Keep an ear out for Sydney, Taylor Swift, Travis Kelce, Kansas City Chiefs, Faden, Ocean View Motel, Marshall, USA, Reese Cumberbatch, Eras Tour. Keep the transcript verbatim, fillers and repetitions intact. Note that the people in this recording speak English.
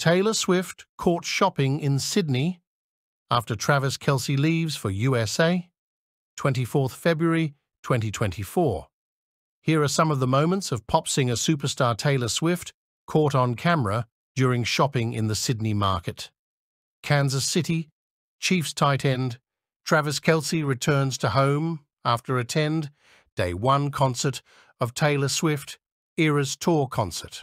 Taylor Swift caught shopping in Sydney after Travis Kelce leaves for U S A, the twenty-fourth of February twenty twenty-four. Here are some of the moments of pop singer superstar Taylor Swift caught on camera during shopping in the Sydney market. Kansas City Chiefs tight end Travis Kelce returns to home after attend day one concert of Taylor Swift Eras Tour concert.